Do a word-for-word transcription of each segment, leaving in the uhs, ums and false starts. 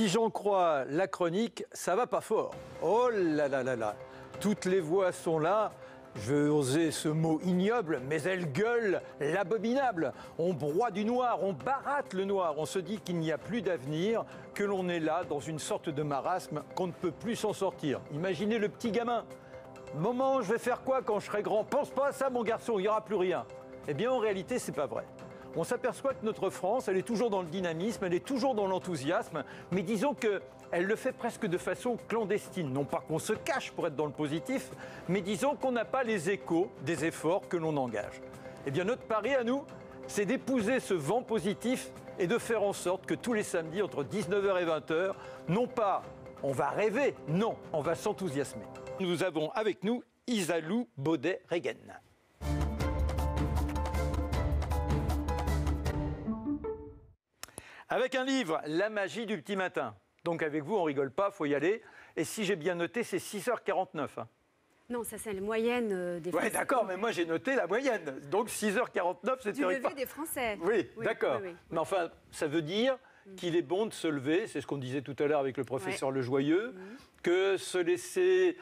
Si j'en crois la chronique, ça va pas fort. Oh là là là là, toutes les voix sont là. Je vais oser ce mot ignoble, mais elle gueule l'abominable. On broie du noir, on barate le noir, on se dit qu'il n'y a plus d'avenir, que l'on est là dans une sorte de marasme, qu'on ne peut plus s'en sortir. Imaginez le petit gamin. Maman, je vais faire quoi quand je serai grand? Pense pas à ça, mon garçon, il n'y aura plus rien. Eh bien, en réalité, c'est pas vrai. On s'aperçoit que notre France, elle est toujours dans le dynamisme, elle est toujours dans l'enthousiasme, mais disons qu'elle le fait presque de façon clandestine. Non pas qu'on se cache pour être dans le positif, mais disons qu'on n'a pas les échos des efforts que l'on engage. Eh bien, notre pari à nous, c'est d'épouser ce vent positif et de faire en sorte que tous les samedis, entre dix-neuf heures et vingt heures, non pas on va rêver, non, on va s'enthousiasmer. Nous avons avec nous Isalou Baudet Regen. Avec un livre, La magie du petit matin. Donc avec vous, on rigole pas, faut y aller. Et si j'ai bien noté, c'est six heures quarante-neuf. Hein. Non, ça c'est la moyenne euh, des Français. Oui, d'accord, mais moi j'ai noté la moyenne. Donc six heures quarante-neuf, c'est du lever des Français. Oui, oui d'accord. Oui, oui, oui. Mais enfin, ça veut dire qu'il est bon de se lever, c'est ce qu'on disait tout à l'heure avec le professeur ouais. Lejoyeux, mmh. que se laisser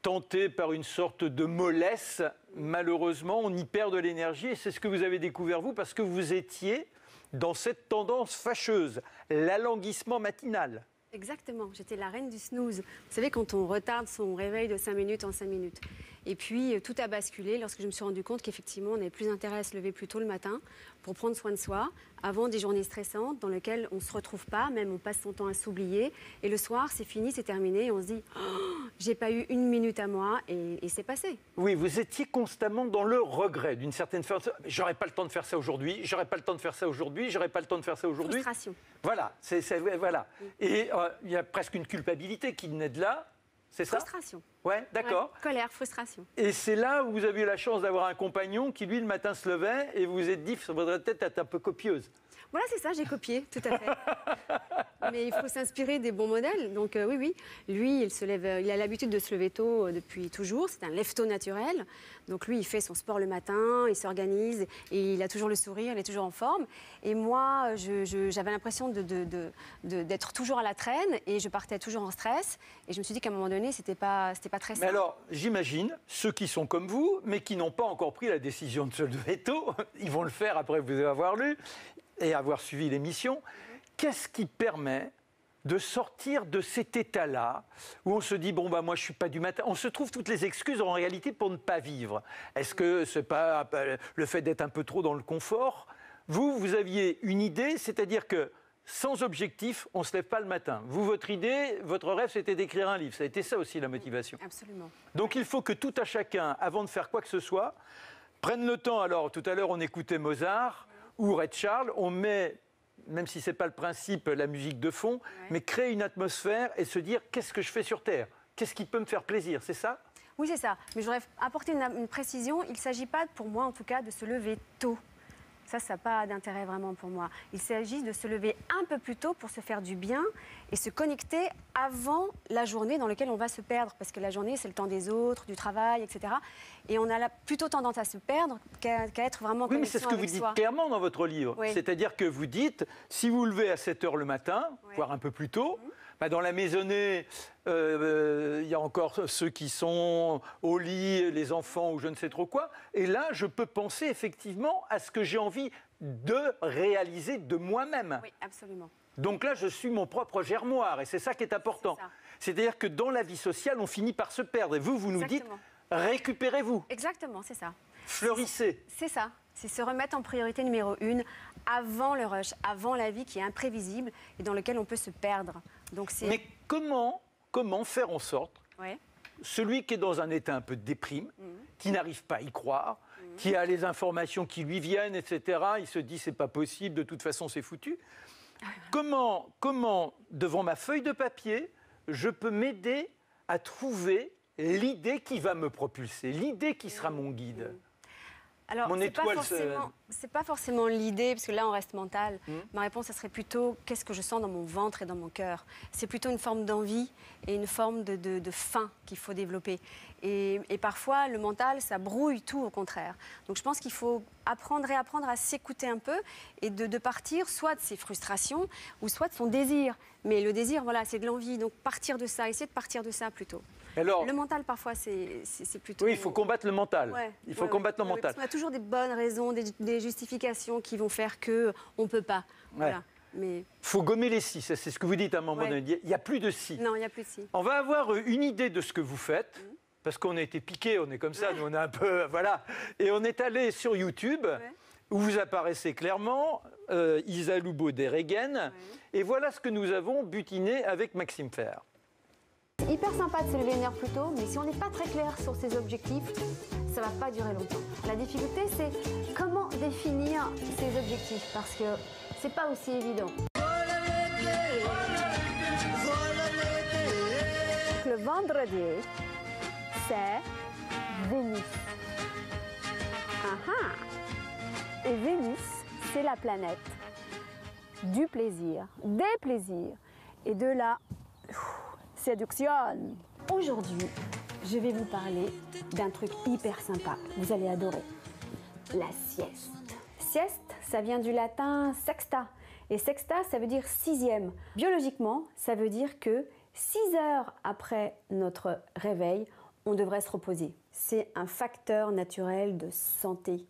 tenter par une sorte de mollesse, malheureusement, on y perd de l'énergie. Et c'est ce que vous avez découvert, vous, parce que vous étiez dans cette tendance fâcheuse, l'alanguissement matinal. Exactement, j'étais la reine du snooze. Vous savez, quand on retarde son réveil de cinq minutes en cinq minutes. Et puis, tout a basculé lorsque je me suis rendu compte qu'effectivement, on n'avait plus intérêt à se lever plus tôt le matin pour prendre soin de soi, avant des journées stressantes dans lesquelles on ne se retrouve pas, même on passe son temps à s'oublier. Et le soir, c'est fini, c'est terminé, et on se dit oh, « j'ai pas eu une minute à moi » et, et c'est passé. Oui, vous étiez constamment dans le regret d'une certaine façon. « J'aurais pas le temps de faire ça aujourd'hui, j'aurais pas le temps de faire ça aujourd'hui, j'aurais pas le temps de faire ça aujourd'hui. » Frustration. Voilà, c'est, c'est, voilà. Et il euh, y a presque une culpabilité qui naît de là, c'est ça ? Frustration. Ouais, d'accord. Ouais, colère, frustration. Et c'est là où vous avez eu la chance d'avoir un compagnon qui, lui, le matin se levait et vous vous êtes dit, ça vaudrait peut-être être un peu copieuse. Voilà, c'est ça, j'ai copié, tout à fait. Mais il faut s'inspirer des bons modèles. Donc euh, oui, oui, lui, il se lève, il a l'habitude de se lever tôt depuis toujours. C'est un lève-tôt naturel. Donc lui, il fait son sport le matin, il s'organise et il a toujours le sourire, il est toujours en forme. Et moi, je, je, j'avais l'impression de, de, de, de, d'être toujours à la traîne et je partais toujours en stress. Et je me suis dit qu'à un moment donné, c'était pas, c'était pas très simple. Mais alors, j'imagine, ceux qui sont comme vous, mais qui n'ont pas encore pris la décision de se lever tôt, ils vont le faire après vous avoir lu et avoir suivi l'émission, qu'est-ce qui permet de sortir de cet état-là où on se dit, bon, bah, moi, je ne suis pas du matin. On se trouve toutes les excuses, en réalité, pour ne pas vivre. Est-ce que ce n'est pas le fait d'être un peu trop dans le confort? Vous, vous aviez une idée, c'est-à-dire que, sans objectif, on ne se lève pas le matin. Vous, votre idée, votre rêve, c'était d'écrire un livre. Ça a été ça aussi, la motivation. Absolument. Donc, il faut que tout à chacun, avant de faire quoi que ce soit, prenne le temps. Alors, tout à l'heure, on écoutait Mozart ou Ray Charles, on met, même si ce n'est pas le principe, la musique de fond, ouais. mais créer une atmosphère et se dire qu'est-ce que je fais sur Terre? Qu'est-ce qui peut me faire plaisir? C'est ça? Oui, c'est ça. Mais je voudrais apporter une, une précision. Il ne s'agit pas, pour moi en tout cas, de se lever tôt. Ça, ça n'a pas d'intérêt vraiment pour moi. Il s'agit de se lever un peu plus tôt pour se faire du bien et se connecter avant la journée dans laquelle on va se perdre. Parce que la journée, c'est le temps des autres, du travail, et cetera. Et on a plutôt tendance à se perdre qu'à qu'à être vraiment en connexion. Oui, mais c'est ce que vous dites soi. Clairement dans votre livre. Oui. C'est-à-dire que vous dites, si vous levez à sept heures le matin, oui. voire un peu plus tôt, mmh. bah dans la maisonnée, il euh, y a encore ceux qui sont au lit, les enfants ou je ne sais trop quoi. Et là, je peux penser effectivement à ce que j'ai envie de réaliser de moi-même. Oui, absolument. Donc là, je suis mon propre germoire et c'est ça qui est important. C'est-à-dire que dans la vie sociale, on finit par se perdre. Et vous, vous nous Exactement. Dites, récupérez-vous. Exactement, c'est ça. Fleurissez. C'est ça. C'est se remettre en priorité numéro une avant le rush, avant la vie qui est imprévisible et dans laquelle on peut se perdre. Donc c'est... Mais comment... Comment faire en sorte, ouais. celui qui est dans un état un peu de déprime, mmh. qui n'arrive pas à y croire, mmh. qui a les informations qui lui viennent, et cetera, il se dit c'est pas possible, de toute façon c'est foutu. Ah, ouais. Comment, comment, devant ma feuille de papier, je peux m'aider à trouver l'idée qui va me propulser, l'idée qui sera mmh. mon guide? Alors, mon étoile pas forcément, se... C'est pas forcément l'idée, parce que là, on reste mental. Mmh. Ma réponse, ça serait plutôt qu'est-ce que je sens dans mon ventre et dans mon cœur. C'est plutôt une forme d'envie et une forme de, de, de faim qu'il faut développer. Et, et parfois, le mental, ça brouille tout, au contraire. Donc, je pense qu'il faut apprendre et apprendre à s'écouter un peu et de, de partir soit de ses frustrations ou soit de son désir. Mais le désir, voilà, c'est de l'envie. Donc, partir de ça, essayer de partir de ça, plutôt. Alors, le mental, parfois, c'est plutôt... Oui, il faut combattre le mental. Ouais, il faut ouais, combattre ouais, le ouais, mental. On a toujours des bonnes raisons, des, des justifications qui vont faire qu'on ne peut pas. Ouais. Voilà. Mais... faut gommer les si, c'est ce que vous dites à un moment ouais. donné. Il n'y a plus de si. Non, il n'y a plus de si. On va avoir une idée de ce que vous faites, mmh. parce qu'on a été piqués, on est comme ça, ouais. nous on est un peu... Voilà. Et on est allé sur YouTube, ouais. où vous apparaissez clairement, euh, Isalou Baudet Regen, ouais. et voilà ce que nous avons butiné avec Maxime Ferre. C'est hyper sympa de se lever une heure plus tôt, mais si on n'est pas très clair sur ses objectifs, ça ne va pas durer longtemps. La difficulté, c'est comment définir ses objectifs, parce que ce n'est pas aussi évident. Le vendredi, c'est Vénus. Aha. Et Vénus, c'est la planète du plaisir, des plaisirs, et de la... séduction. Aujourd'hui, je vais vous parler d'un truc hyper sympa. Vous allez adorer. La sieste. Sieste, ça vient du latin sexta. Et sexta, ça veut dire sixième. Biologiquement, ça veut dire que six heures après notre réveil, on devrait se reposer. C'est un facteur naturel de santé.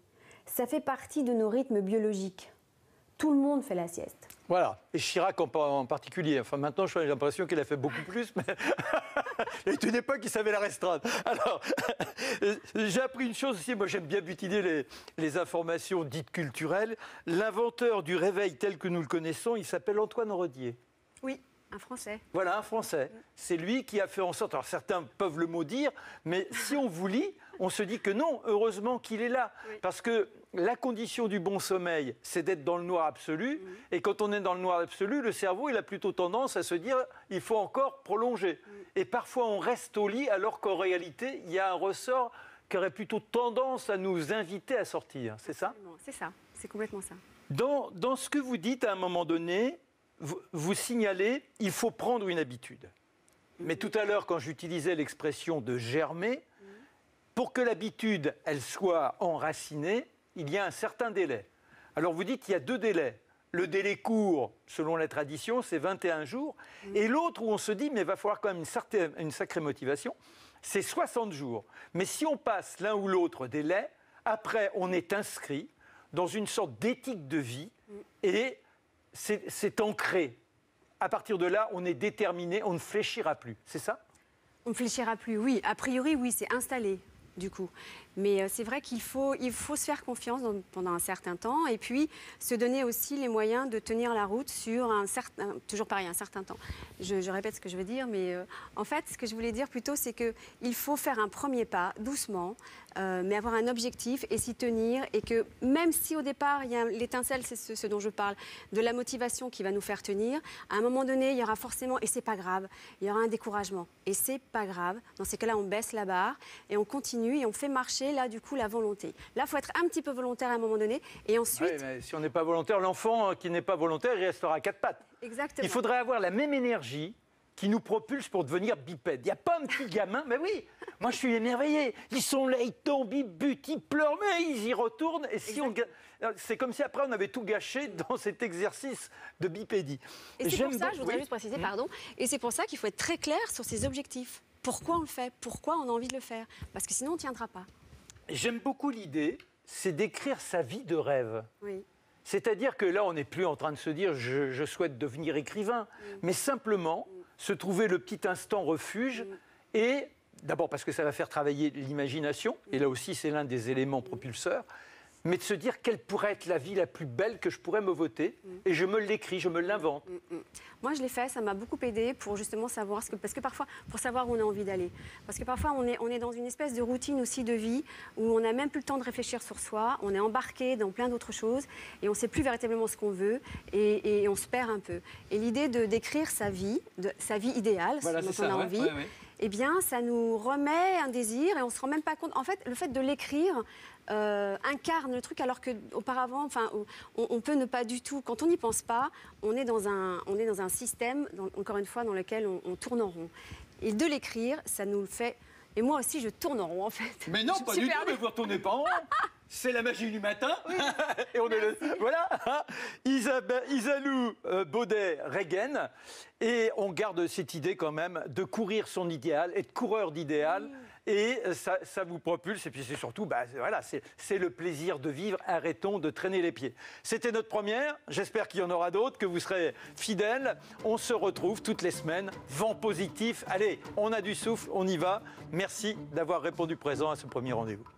Ça fait partie de nos rythmes biologiques. Tout le monde fait la sieste. Voilà. Et Chirac en, en particulier. Enfin, maintenant, j'ai l'impression qu'il a fait beaucoup plus, mais il y a eu une époque qu'il savait la restreindre. Alors, j'ai appris une chose aussi. Moi, j'aime bien butiner les, les informations dites culturelles. L'inventeur du réveil tel que nous le connaissons, il s'appelle Antoine Rodier. Oui. Un Français. Voilà, un Français. C'est lui qui a fait en sorte... Alors, certains peuvent le maudire, mais si on vous lit, on se dit que non, heureusement qu'il est là. Oui. Parce que la condition du bon sommeil, c'est d'être dans le noir absolu. Oui. Et quand on est dans le noir absolu, le cerveau, il a plutôt tendance à se dire il faut encore prolonger. Oui. Et parfois, on reste au lit, alors qu'en réalité, il y a un ressort qui aurait plutôt tendance à nous inviter à sortir. C'est ça ? C'est ça. C'est complètement ça. Dans, dans ce que vous dites, à un moment donné... vous signalez, il faut prendre une habitude. Mais tout à l'heure, quand j'utilisais l'expression de germer, pour que l'habitude, elle soit enracinée, il y a un certain délai. Alors vous dites, il y a deux délais. Le délai court, selon la tradition, c'est vingt et un jours. Et l'autre où on se dit, mais il va falloir quand même une, certaine, une sacrée motivation, c'est soixante jours. Mais si on passe l'un ou l'autre délai, après, on est inscrit dans une sorte d'éthique de vie et... c'est ancré. À partir de là, on est déterminé, on ne fléchira plus. C'est ça? On ne fléchira plus, oui. A priori, oui, c'est installé, du coup. Mais euh, c'est vrai qu'il faut, il faut se faire confiance dans, pendant un certain temps et puis se donner aussi les moyens de tenir la route sur un certain... Toujours pareil, un certain temps. Je, je répète ce que je veux dire, mais euh, en fait, ce que je voulais dire plutôt, c'est qu'il faut faire un premier pas, doucement, euh, mais avoir un objectif et s'y tenir. Et que même si au départ, il y a l'étincelle, c'est ce, ce dont je parle, de la motivation qui va nous faire tenir, à un moment donné, il y aura forcément, et c'est pas grave, il y aura un découragement. Et c'est pas grave. Dans ces cas-là, on baisse la barre et on continue et on fait marcher là, du coup, la volonté. Là, il faut être un petit peu volontaire à un moment donné. Et ensuite... Oui, mais si on n'est pas volontaire, l'enfant qui n'est pas volontaire, il restera à quatre pattes. Exactement. Il faudrait avoir la même énergie qui nous propulse pour devenir bipède. Il n'y a pas un petit gamin... Mais oui, moi, je suis émerveillé. Ils sont là, ils tombent, ils butent, ils pleurent, mais ils y retournent. Et si on... C'est comme si, après, on avait tout gâché dans cet exercice de bipédie. Et c'est pour ça, beaucoup... je voudrais oui. juste préciser, pardon, et c'est pour ça qu'il faut être très clair sur ses objectifs. Pourquoi on le fait? Pourquoi on a envie de le faire? Parce que sinon, on ne tiendra pas. J'aime beaucoup l'idée, c'est d'écrire sa vie de rêve. Oui. C'est-à-dire que là, on n'est plus en train de se dire « je, je souhaite devenir écrivain oui. », mais simplement oui. se trouver le petit instant refuge oui. et, d'abord parce que ça va faire travailler l'imagination, oui. et là aussi, c'est l'un des éléments oui. propulseurs, mais de se dire quelle pourrait être la vie la plus belle que je pourrais me voter. Mmh. Et je me l'écris, je me l'invente. Mmh. Mmh. Moi, je l'ai fait, ça m'a beaucoup aidé pour justement savoir... ce que, parce que parfois, pour savoir où on a envie d'aller. Parce que parfois, on est, on est dans une espèce de routine aussi de vie où on n'a même plus le temps de réfléchir sur soi, on est embarqué dans plein d'autres choses et on ne sait plus véritablement ce qu'on veut et, et on se perd un peu. Et l'idée de d'écrire sa vie, de, sa vie idéale, voilà, dont on a ouais, envie... Ouais, ouais. Eh bien, ça nous remet un désir et on ne se rend même pas compte. En fait, le fait de l'écrire, euh, incarne le truc, alors qu'auparavant, enfin, on, on peut ne pas du tout. Quand on n'y pense pas, on est dans un, on est dans un système, dans, encore une fois, dans lequel on, on tourne en rond. Et de l'écrire, ça nous le fait. Et moi aussi, je tourne en rond, en fait. Mais non, je pas du tout, mais vous ne retournez pas en rond. C'est la magie du matin. Oui. Et on est le... Voilà. Isalou Baudet Regen. Et on garde cette idée quand même de courir son idéal, être coureur d'idéal. Oui. Et ça, ça vous propulse. Et puis c'est surtout, bah, voilà, c'est le plaisir de vivre. Arrêtons de traîner les pieds. C'était notre première. J'espère qu'il y en aura d'autres, que vous serez fidèles. On se retrouve toutes les semaines. Vent positif. Allez, on a du souffle, on y va. Merci d'avoir répondu présent à ce premier rendez-vous.